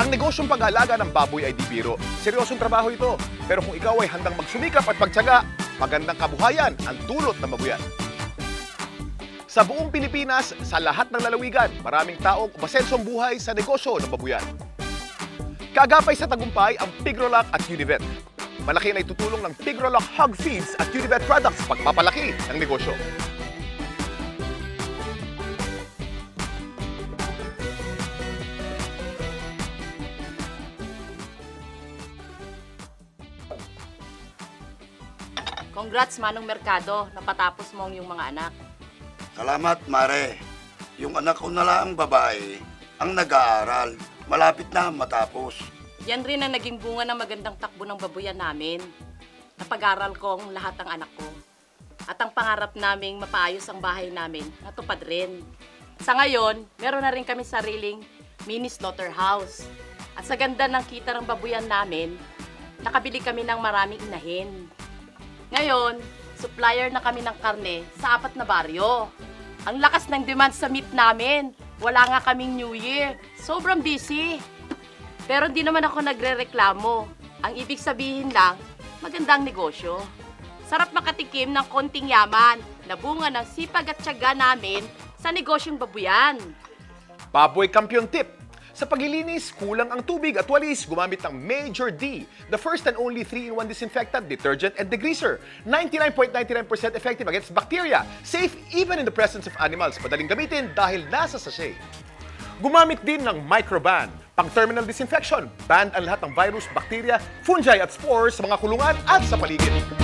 Ang negosyong pag-alaga ng baboy ay di biro. Seryosong trabaho ito. Pero kung ikaw ay handang magsumikap at magtiyaga, magandang kabuhayan ang dulot ng babuyan. Sa buong Pilipinas, sa lahat ng lalawigan, maraming taong umasensong buhay sa negosyo ng babuyan. Kaagapay sa tagumpay ang Pigrolac at Univet. Malaki na itutulong ng Pigrolac Hog Feeds at Univet Products pagpapalaki ng negosyo. Congrats, Manong Mercado. Napatapos mo yung mga anak. Salamat, Mare. Yung anak ko na lang babae ang nag-aaral. Malapit na matapos. Yan rin ang naging bunga ng magandang takbo ng babuyan namin. Napag-aral kong lahat ang anak ko. At ang pangarap naming mapaayos ang bahay namin, natupad rin. Sa ngayon, meron na rin kami sariling mini slaughterhouse. At sa ganda ng kita ng babuyan namin, nakabili kami ng maraming inahin. Ngayon, supplier na kami ng karne sa 4 na baryo. Ang lakas ng demand sa meat namin. Wala nga kaming New Year. Sobrang busy. Pero hindi naman ako nagre-reklamo. Ang ibig sabihin lang, magandang negosyo. Sarap makatikim ng konting yaman na bunga ng sipag at tiyaga namin sa negosyong babuyan. Baboy Kampiyon Tip. Sa paglilinis, kulang ang tubig at walis, gumamit ng Major D, the first and only 3-in-1 disinfectant, detergent, and degreaser. 99.99% effective against bacteria. Safe even in the presence of animals. Madaling gamitin dahil nasa sachet. Gumamit din ng Microban, pang-terminal disinfection. Banned ang lahat ng virus, bacteria, fungi at spores sa mga kulungan at sa paligid.